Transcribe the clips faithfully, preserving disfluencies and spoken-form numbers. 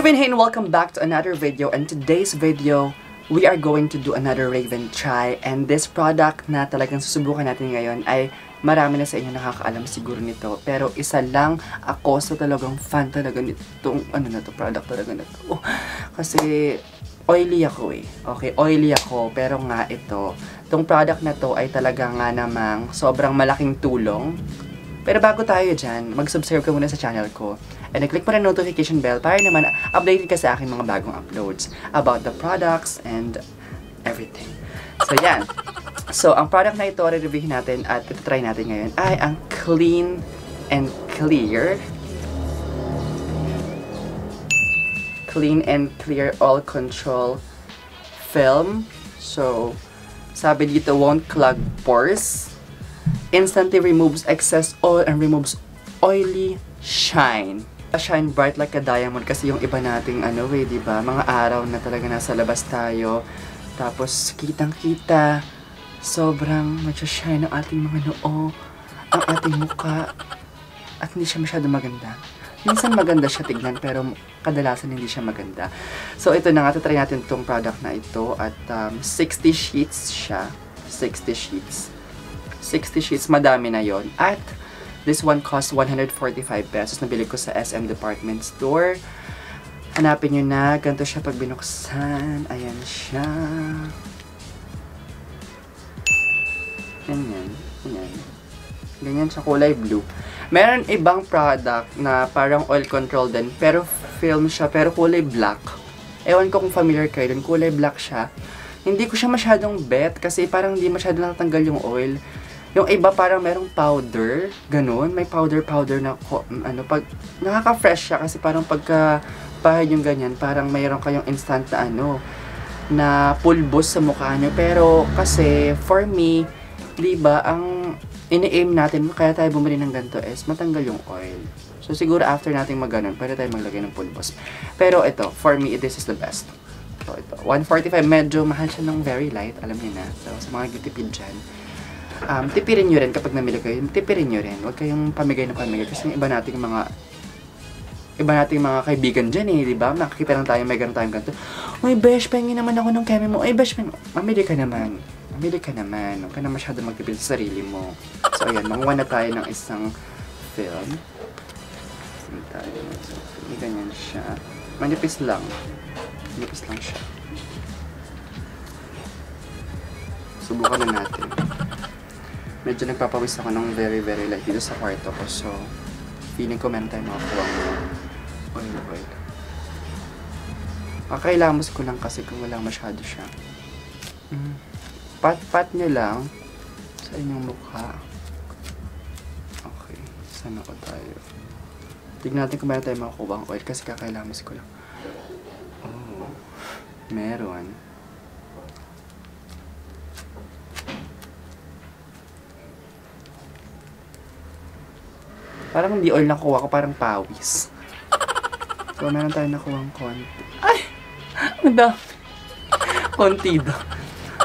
Raven here and welcome back to another video. And today's video, we are going to do another Raven try. And this product na talagang susubukan natin ngayon ay marami na sa inyo nakakaalam siguro nito. Pero isa lang ako sa talagang fan talaga nitong ano na to, product talaga na to. Oh, kasi oily ako eh. Okay, oily ako. Pero nga ito, itong product na to ay talaga nga namang sobrang malaking tulong. Pero bago tayo dyan, mag-subscribe ka muna sa channel ko. And click mo rin notification bell para naman updated ka sa aking mga bagong uploads about the products and everything. So, yan. So, ang product na ito, re-reviewin natin at itatry natin ngayon ay ang Clean and Clear Clean and Clear Oil Control Film. So, sabi dito, won't clog pores. Instantly removes excess oil and removes oily shine. Shine bright like a diamond kasi yung iba nating ano eh, diba? Mga araw na talaga nasa labas tayo. Tapos kitang-kita, sobrang mag-shine ang ating mga noo, ang ating muka. At hindi siya masyado maganda. Minsan maganda siya tignan pero kadalasan hindi siya maganda. So ito na nga, tatry natin itong product na ito at um, sixty sheets siya. sixty sheets. sixty sheets, madami na yon. At this one cost one hundred forty-five pesos. Nabili ko sa S M department store. Hanapin nyo na. Ganito siya pag binuksan. Ayan siya. Ganyan. Ganyan. Ganyan siya, kulay blue. Meron ibang product na parang oil control din. Pero film siya. Pero kulay black. Ewan ko kung familiar kayo dun. Kulay black siya. Hindi ko siya masyadong bet kasi parang hindi masyado natatanggal yung oil. Yung iba parang merong powder, ganun. May powder-powder na ano, pag nakaka-fresh siya kasi parang pagka bahid yung ganyan, parang mayroon kayong instant na ano, na pulbos sa mukha nyo. Pero kasi for me, diba, ang ini-aim natin, kaya tayo bumili ng ganito is matanggal yung oil. So siguro after nating mag-ganon, pwede tayo maglagay ng pulbos. Pero ito, for me, this is the best. So, ito, one forty-five, medyo mahal siya ng very light, alam niyo na. So, sa mga nagtitipid dyan, um, tipirin nyo rin kapag namili kayo, tipirin nyo rin. Huwag kayong pamigay ng pamigay kasi iba nating mga, iba nating mga kaibigan dyan eh, di ba? Makikita lang tayo, may ganun tayong ganito. Uy, besh, pengi naman ako ng keme mo. Uy, besh, pengi. Mamili ka naman. Mamili ka naman. Huwag ka na masyado magtipid sa sarili mo. So, ayan, manguha na tayo ng isang film. Saan tayo? So, ganyan siya. Manipis lang. Nipis lang siya. Subukan na natin. Medyo nagpapawis ako ng very very light dito sa kwarto ko. So, feeling ko meron tayong makakuha ng oil oil. Pakilamos ko lang kasi kung wala masyado siya. Pat-pat nyo lang sa inyong mukha. Okay. Sana ko tayo. Tignan natin kung meron tayong makakuha ng oil kasi kakilamos ko lang. Meron. Parang hindi oil nakuha ko, parang pawis. So, meron tayo nakuha ng konti. Ay! Ang dami. Konti ba?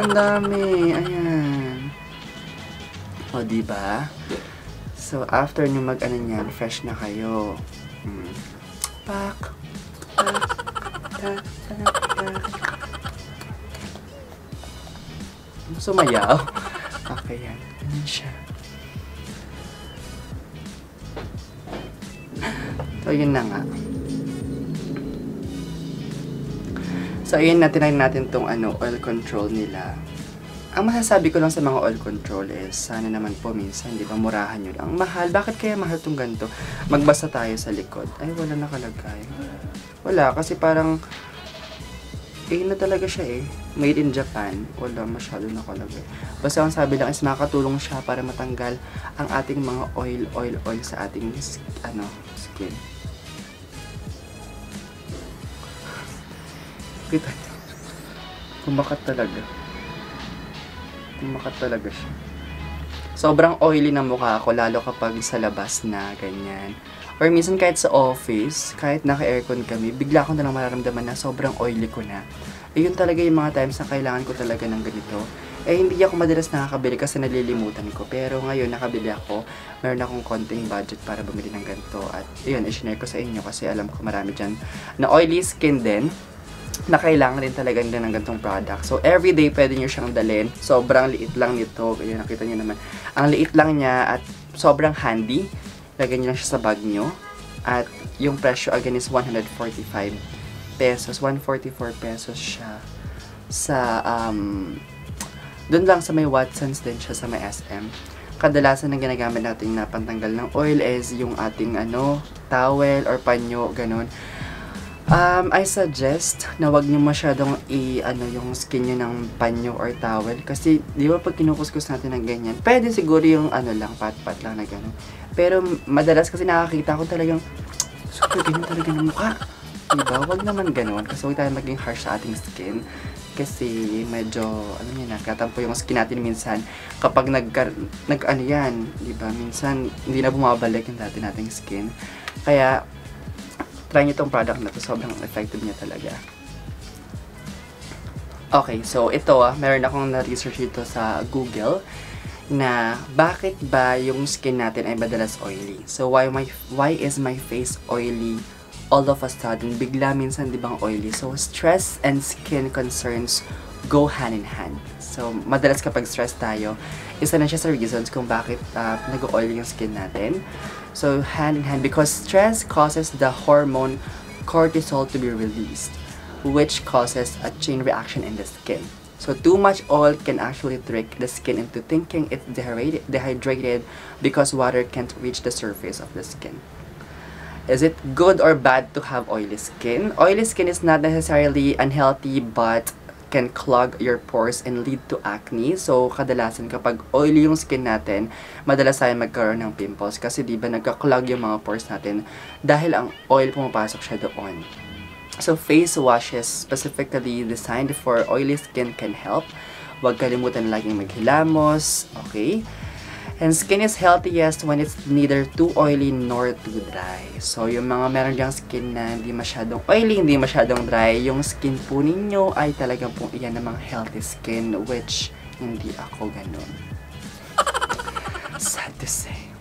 Ang dami. Ayan. O, diba? So, after nyo mag-ano nyan, fresh na kayo. Hmm. Pak. Pak. Tak. Tak. Sumayaw. Okay, yan. Ganyan siya. So, yun na nga. So, yun na, tinayin natin itong ano, oil control nila. Ang masasabi ko lang sa mga oil control is, sana naman po minsan, di ba, murahan nyo lang. Ang mahal, bakit kaya mahal itong ganito? Magbasa tayo sa likod. Ay, wala nakalagay. Wala, kasi parang eh, na talaga siya eh. Made in Japan. Wala masyado nakalagay. Basta ang sabi lang is makakatulong siya para matanggal ang ating mga oil, oil, oil sa ating ano, skin. Kita. Kumakat talaga. Kumakat talaga siya. Sobrang oily na mukha ako, lalo kapag sa labas na ganyan. Or minsan kahit sa office, kahit naka-aircon kami, bigla ko na lang mararamdaman na sobrang oily ko na. Ayun talaga yung mga times na kailangan ko talaga ng ganito. Eh, hindi ako madalas nakakabili kasi nalilimutan ko. Pero ngayon, nakabili ako. Meron akong konting budget para bumili ng ganito. At yun, i-share ko sa inyo kasi alam ko marami dyan na oily skin din na kailangan rin talaga nila ng gantong product. So, everyday pwede nyo siyang dalhin. Sobrang liit lang nito. Kaya nakita nyo naman. Ang liit lang niya at sobrang handy. Lagyan nyo lang siya sa bag nyo. At yung presyo again is one hundred forty-five pesos. one hundred forty-four pesos siya sa, um, dun lang sa may Watsons din siya sa may S M. Kadalasan ang ginagamit natin na pantanggal ng oil is yung ating, ano, towel or panyo, ganun. Um, I suggest na wag nyo masyadong i-ano yung skin nyo ng panyo or towel. Kasi, di ba pag kinukuskus natin ng ganyan, pwede siguro yung ano lang, pat-pat lang na gano'n. Pero, madalas kasi nakakita ko talagang, super ganyan talaga ng mukha. Diba? Wag naman gano'n. Kasi huwag tayo maging harsh sa ating skin. Kasi, medyo, ano yun, nakatampo yung skin natin minsan. Kapag nag, nag ano yan, diba? Minsan, hindi na bumabalik yung dati nating skin. Kaya, try nyo itong product na to. Sobrang effective niya talaga. Okay, so ito ah, meron akong na-research dito sa Google na bakit ba yung skin natin ay madalas oily? So, why my why is my face oily all of a sudden? Bigla minsan, di bang oily? So, stress and skin concerns go hand in hand. So, madalas kapag stress tayo, isa na siya sa reasons kung bakit uh, nag-oily yung skin natin. So, hand in hand, because stress causes the hormone cortisol to be released, which causes a chain reaction in the skin. So, too much oil can actually trick the skin into thinking it's dehydrated because water can't reach the surface of the skin. Is it good or bad to have oily skin? Oily skin is not necessarily unhealthy, but can clog your pores and lead to acne. So, kadalasan kapag oily yung skin natin, madalas tayo magkaroon ng pimples. Kasi diba nagka-clog yung mga pores natin dahil ang oil pumapasok siya doon. So, face washes specifically designed for oily skin can help. Huwag kalimutan laging maghilamos. Okay? And skin is healthiest when it's neither too oily nor too dry. So, yung mga meron dyang skin na hindi masyadong oily, hindi masyadong dry, yung skin po ninyo ay talagang pong iyan namang healthy skin, which hindi ako ganun. Sad to say.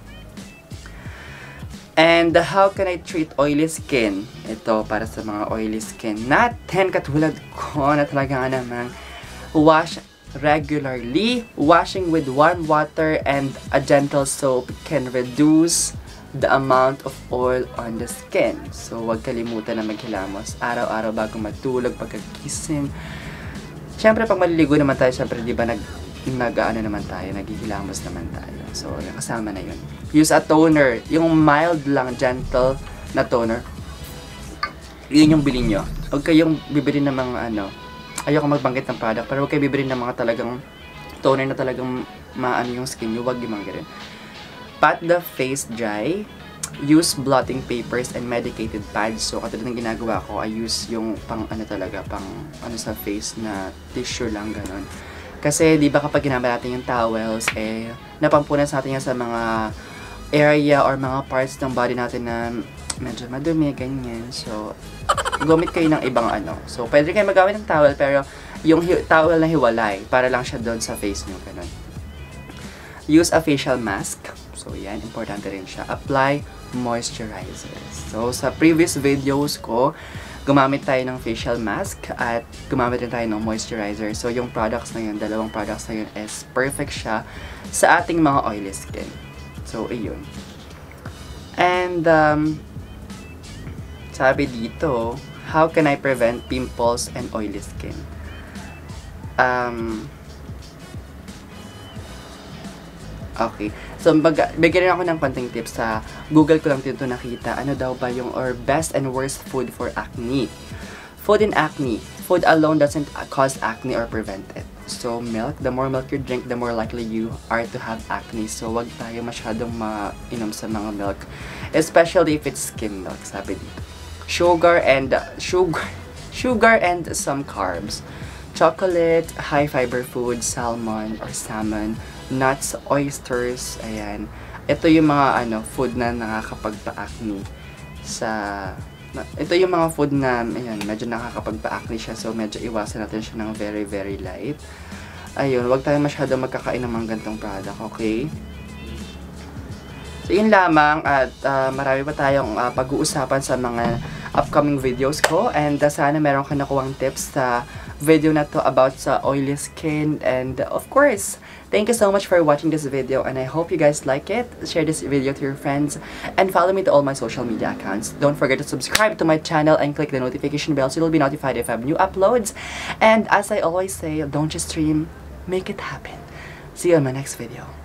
And how can I treat oily skin? Ito, para sa mga oily skin natin, katulad ko na talaga namang wash regularly. Washing with warm water and a gentle soap can reduce the amount of oil on the skin. So, huwag kalimutan na maghilamos araw-araw bago matulog, pagkagising. Siyempre, pag maliligo naman tayo, siyempre, di ba, nag, nag, ano naman tayo, naghihilamos naman tayo. So, kasama na yun. Use a toner. Yung mild lang, gentle na toner. Yun yung bilhin nyo. Huwag kayong bibili ng mga, ano, ayoko magbanggit ng product, pero huwag kayo bibili ng mga talagang toner na talagang maano yung skin nyo. Huwag gimanggirin. Pat the face dry. Use blotting papers and medicated pads. So, katulad ng ginagawa ko, I use yung pang ano talaga, pang ano sa face na tissue lang, ganun. Kasi, di ba kapag ginamit natin yung towels, eh, napampunas natin yan sa mga area or mga parts ng body natin na medyo madumi, ganyan. So, gumit kayo ng ibang ano. So, pwede kayo magamit ng towel, pero yung towel na hiwalay, para lang siya doon sa face nyo, ganun. Use a facial mask. So, yan, importante rin siya. Apply moisturizer. So, sa previous videos ko, gumamit tayo ng facial mask at gumamit rin tayo ng moisturizer. So, yung products na yun, dalawang products na yun is perfect siya sa ating mga oily skin. So, iyon. And, um, sabi dito, how can I prevent pimples and oily skin? Um, okay. So, bigyan rin ako ng konting tips sa Google ko lang dito nakita. Ano daw ba yung or best and worst food for acne? Food in acne. Food alone doesn't cause acne or prevent it. So, milk. The more milk you drink, the more likely you are to have acne. So, wag tayo masyadong mainom sa mga milk. Especially if it's skim milk, sabi dito. Sugar and uh, sugar, sugar and some carbs, chocolate, high fiber food, salmon or salmon, nuts, oysters, ayan. Ito yung mga ano food na nakakapagpa-acne sa. Na, ito yung mga food na ayan, medyo nakakapagpa-acne siya, so medyo iwasan natin siya ng very very light. Ayun, wag tayo masyado magkakain ng mga gantong product, okay? So, yun lamang at uh, marami pa tayong uh, pag-uusapan sa mga upcoming videos ko. And uh, sana meron ka nakuwang tips sa video na to about sa oily skin. And uh, of course, thank you so much for watching this video. And I hope you guys like it. Share this video to your friends. And follow me to all my social media accounts. Don't forget to subscribe to my channel and click the notification bell so you'll be notified if I have new uploads. And as I always say, don't just dream, make it happen. See you in my next video.